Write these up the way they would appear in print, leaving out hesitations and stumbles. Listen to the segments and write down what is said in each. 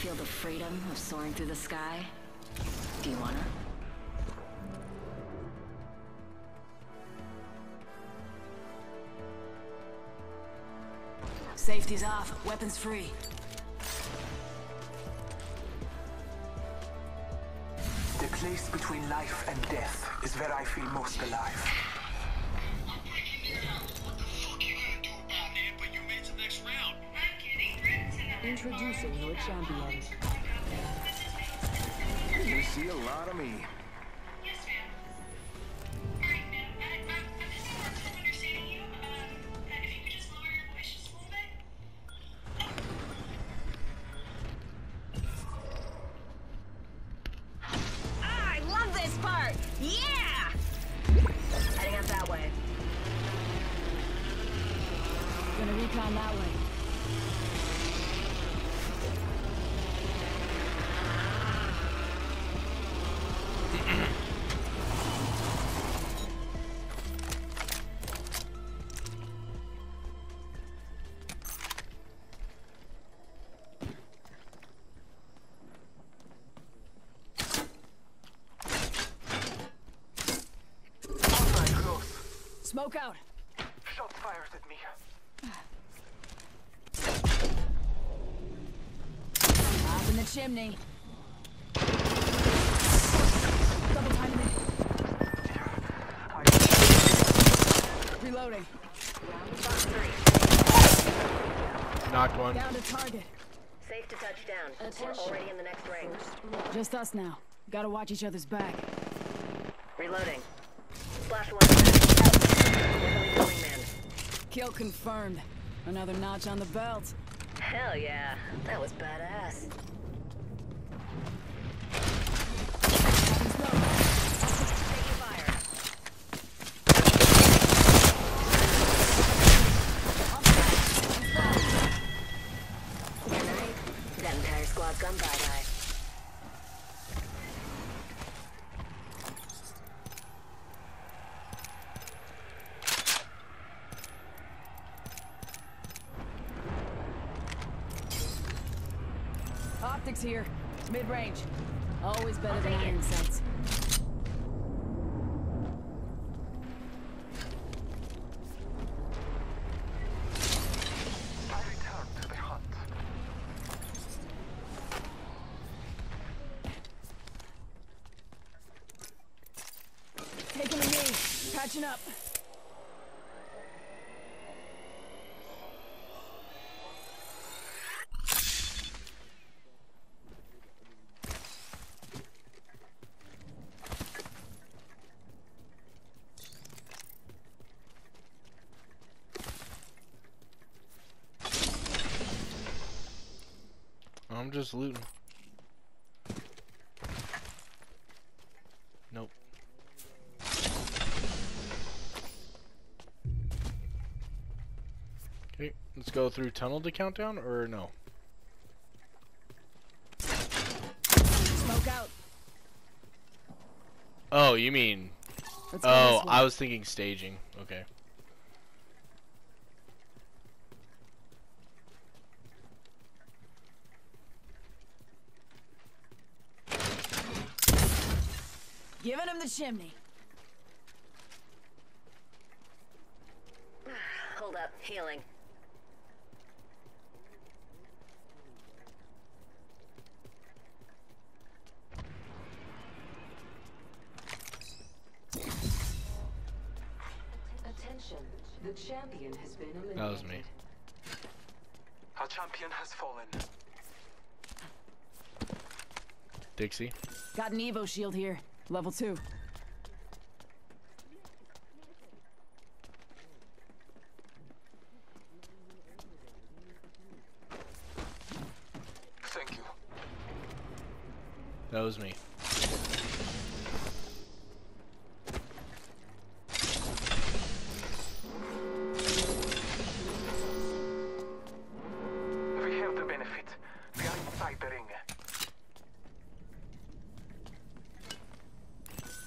feel the freedom of soaring through the sky? Do you wanna? Safety's off, weapons free. The place between life and death is where I feel most alive. Introducing your champion. You see a lot of me. Yes, ma'am. Alright, ma'am. I'm still understanding you. If you could just lower your voice just a little bit. Ah, I love this part! Yeah! Heading up that way. Gonna recon that way. Smoke out. Shot fires at me. Up in the chimney. Double time me. Reloading. Knocked one. Down to target. Safe to touch down. Attention. We're already in the next ring. Just us now. Gotta watch each other's back. Reloading. Splash one. Kill confirmed. Another notch on the belt. Hell yeah, that was badass. Here, mid-range. Always better than iron sights. I return to the hunt. Taking a knee, patching up. I'm just looting. Nope. Okay, let's go through tunnel to countdown or no? Smoke out. Oh, you mean? Oh, I was thinking staging. Okay. Giving him the chimney. Hold up, healing. Attention, the champion has been eliminated. That was me. Our champion has fallen. Dixie. Got an Evo shield here. Level 2. Thank you. That was me.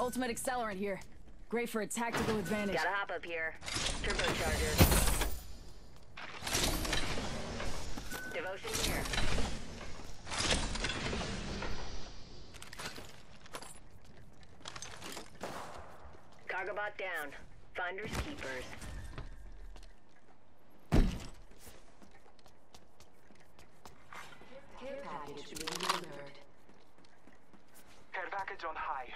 Ultimate accelerant here. Great for a tactical advantage. Gotta hop up here. Turbocharger. Devotion here. Robot down. Finders keepers. Care package being delivered. Care package on high.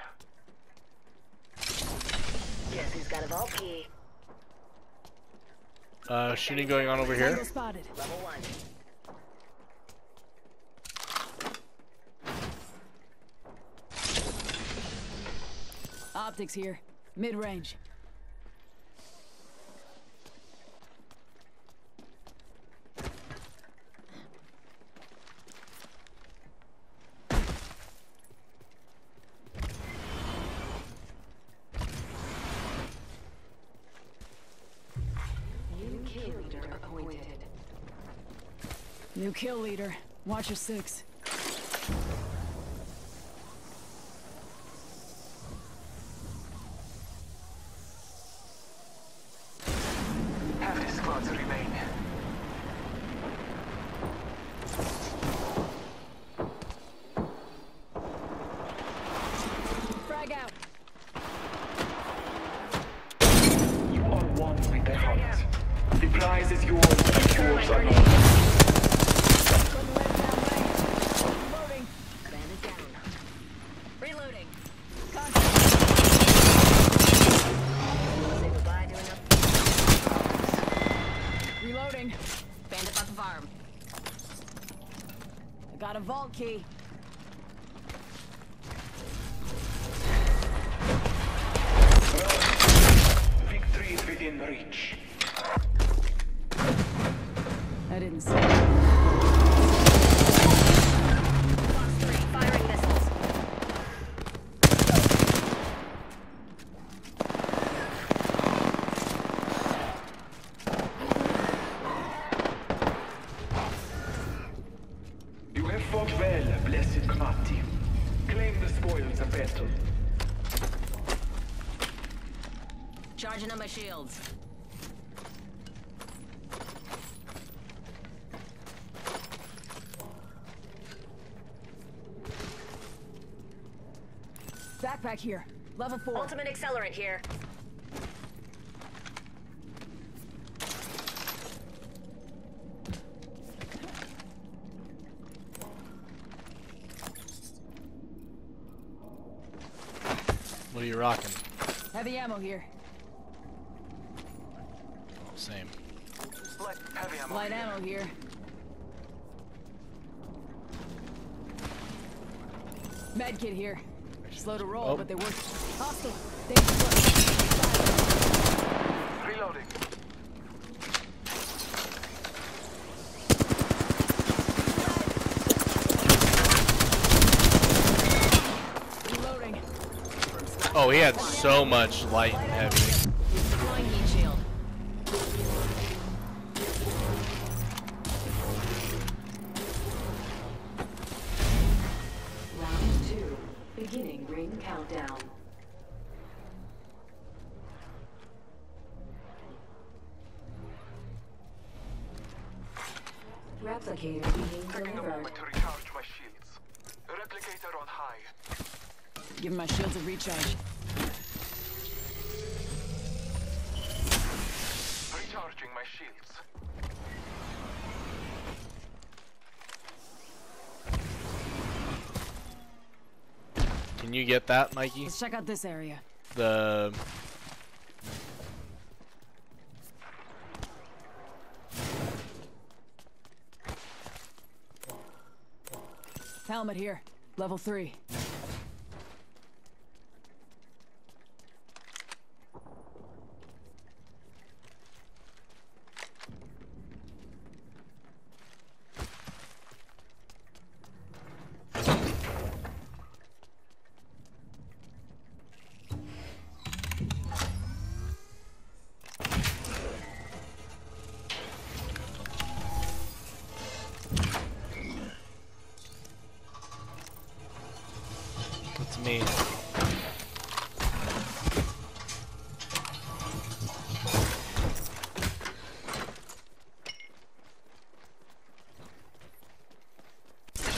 Guess who's got a Valk key? Shooting going on over here. Spotted. Level 1. Optics here. Mid-range. New kill leader appointed. New kill leader. Watch your 6. Got a vault key. Victory is within reach. I didn't see it. Box 3, firing missiles. Charging on my shields. Backpack here. Level 4. Ultimate accelerant here. What are you rocking? Heavy ammo here. Same. Light ammo here. Medkit here. Slow to roll, but they work. Hostile. Reloading. Reloading. Oh, he had so much light and heavy. Countdown. Replicator being taking a moment to recharge my shields. Replicator on high. Give my shields a recharge. Recharging my shields. Can you get that, Mikey? Let's check out this area. The... helmet here. Level 3.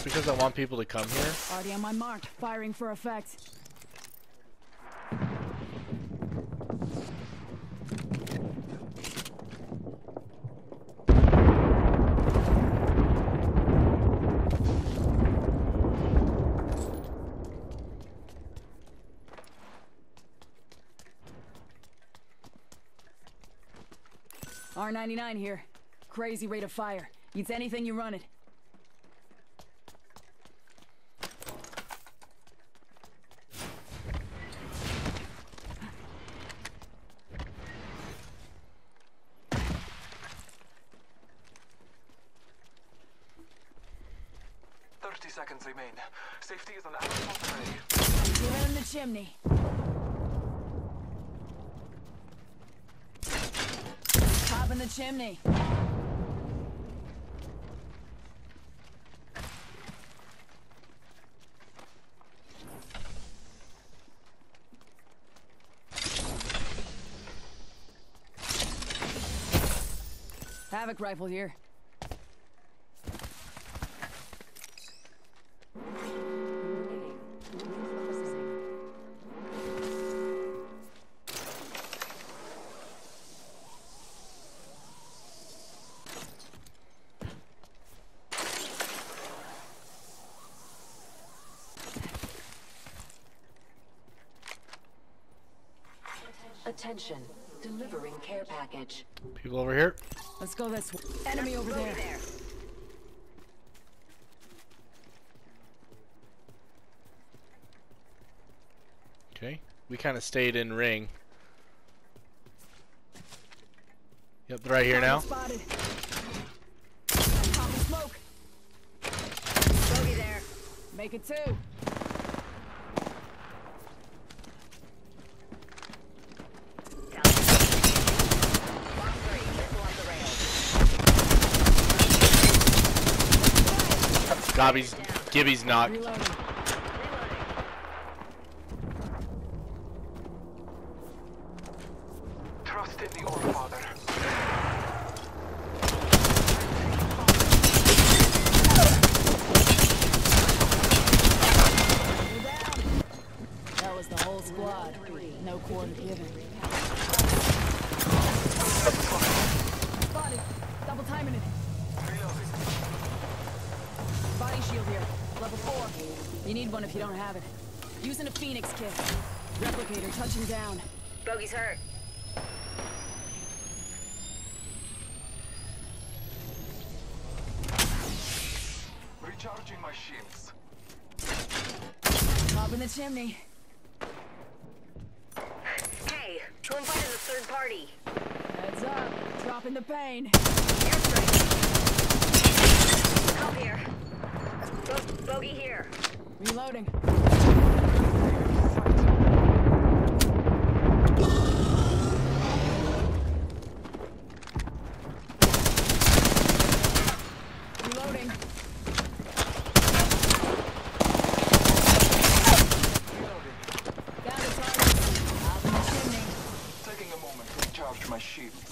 Because I want people to come here. Already on my mark, firing for effect. R-99 here. Crazy rate of fire. Eats anything you run it. Safety is an hour away. Get in the chimney. Pop in the chimney. Havoc rifle here. Attention, delivering care package. People over here. Let's go this way. Enemy over there. Okay, we kind of stayed in ring. Yep, they're right here now. Spotted. Popping smoke. Bogey there. Make it two. Gibby's knocked. Reloading. Trust in the old father. That was the whole squad. No quarter given. Spotted. Double timing it. Body shield here. Level 4. You need one if you don't have it. Using a Phoenix kit. Replicator touching down. Bogey's hurt. Recharging my shields. Popping the chimney. Hey, who invited the third party? Heads up. Dropping the pain. Airstrike. Come here. Bogey here. Reloading. Reloading. Down the target. Taking a moment to recharge my shields.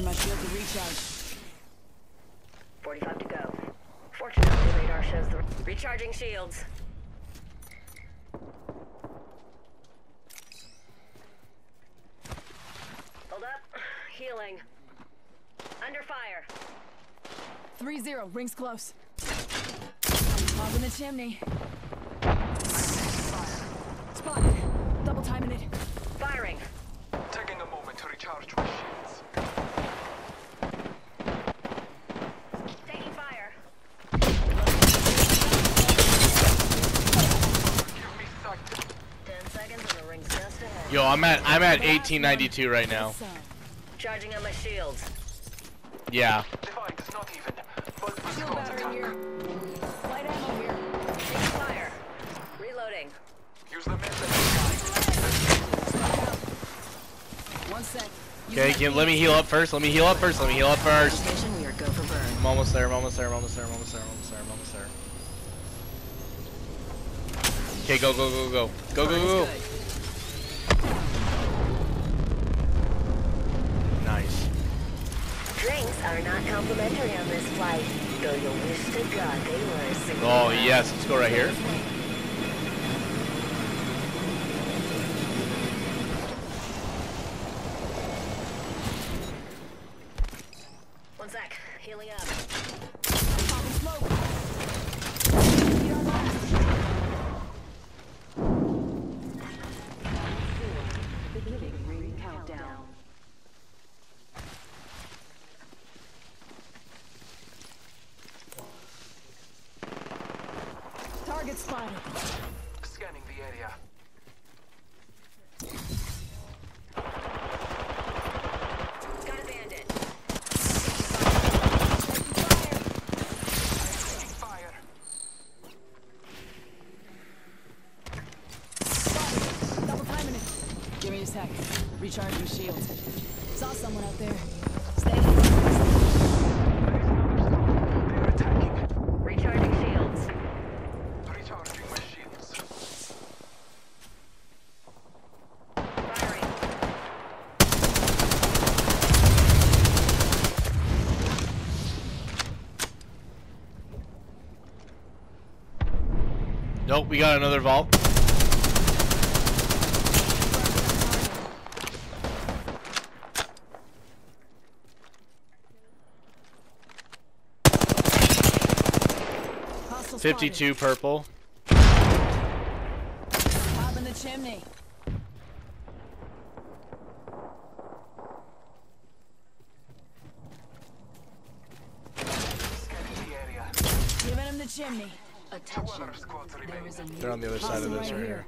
My shield to recharge. 45 to go. Fortunately, the radar shows the recharging shields. Hold up. Healing. Under fire. 3-0. Rings close. Lob in the chimney. Spotted. Double timing it. Firing. Taking a moment to recharge my shields. Yo, I'm at 1892 right now. Charging on my shields. Yeah. Fire. Reloading. Use the missile. Okay, let me heal up first. I'm almost there. Okay, go. Nice. Drinks are not complimentary on this flight, though you'll wish to God they were. Oh yes, let's go right here. Healing up. Popping smoke. Beginning ring countdown. Target spotted. Scanning the area. Recharging shields. Saw someone out there. Stay. They're attacking. Recharging shields. Recharging my shields. Firing. Nope, we got another vault. $52 purple. Pop in the chimney. Giving him the chimney. Attention. They're on the other side of this right here.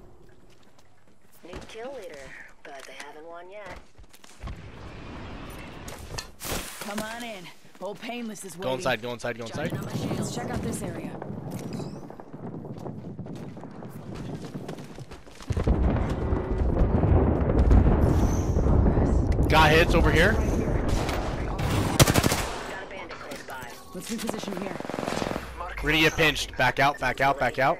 Need kill leader, but they haven't won yet. Come on in. Old Painless is waiting. Go inside, go inside, go inside. Let's check out this area. Got hits over here. Let's reposition here. We're gonna get pinched. Back out, back out, back out.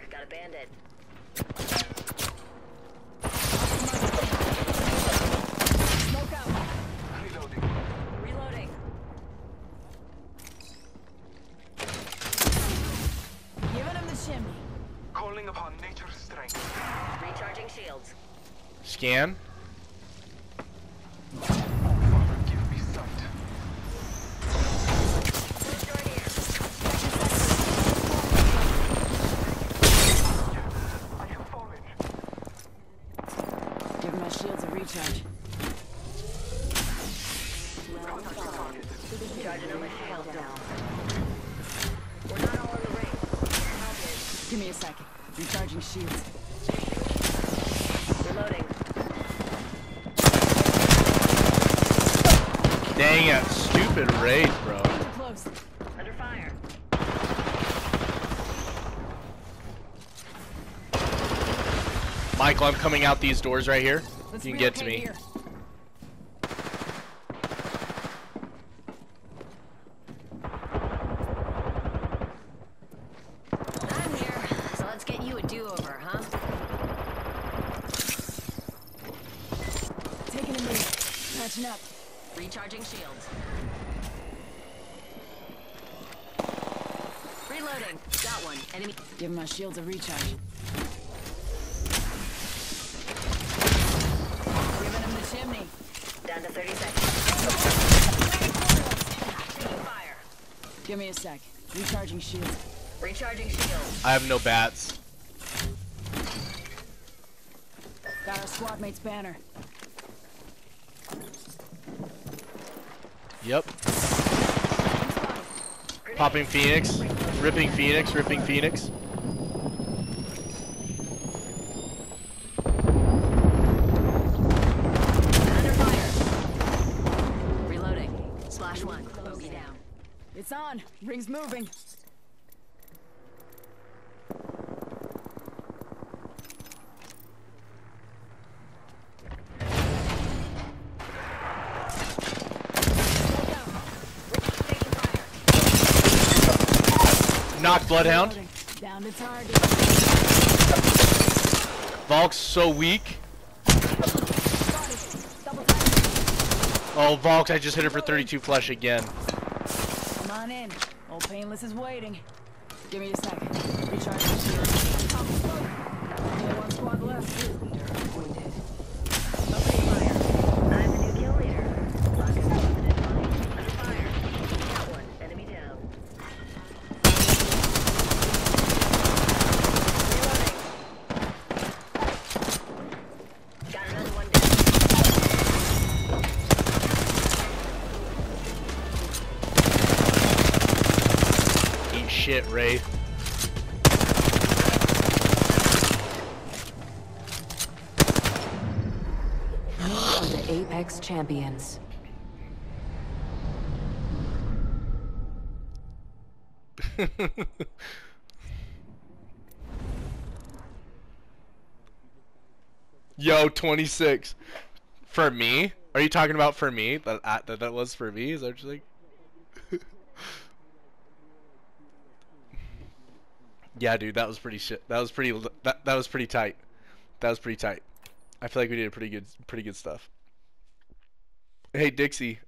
Scan. Give my shields a recharge. Well done. Recharging on my shield down. We're not all in the ring. Give me a second. Recharging shields. Reloading. Dang it, stupid raid, bro. Close. Under fire. Michael, I'm coming out these doors right here. You can get to me. Here. I'm here, so let's get you a do-over, huh? Taking a move. Patching up. Recharging shields. Reloading. Got one. Enemy. Give my shields a recharge. Giving him the chimney. Down to 30 seconds. Fire. Give me a sec. Recharging shields. Recharging shields. I have no bats. Got our squad mate's banner. Yep. Popping Phoenix. Ripping Phoenix. Ripping Phoenix. Under fire. Reloading. Splash one. Bogey down. It's on. Ring's moving. Knocked Bloodhound. Down to target. Valk's so weak. Oh, Valk, I just hit her for 32 flesh again. Come on in. Old Painless is waiting. Give me a second. Recharge your shield. Top smoke. One squad left. Leader appointed. Okay, fire. I'm the new kill leader. Lock is positive. Under fire. Got one. Enemy down. shit, Ray. The Apex Champions. Yo, 26. For me? Are you talking about for me? That was for me? Is that what you think? Yeah, dude, that was pretty shit. That was pretty tight. That was pretty tight. I feel like we did pretty good stuff. Hey, Dixie,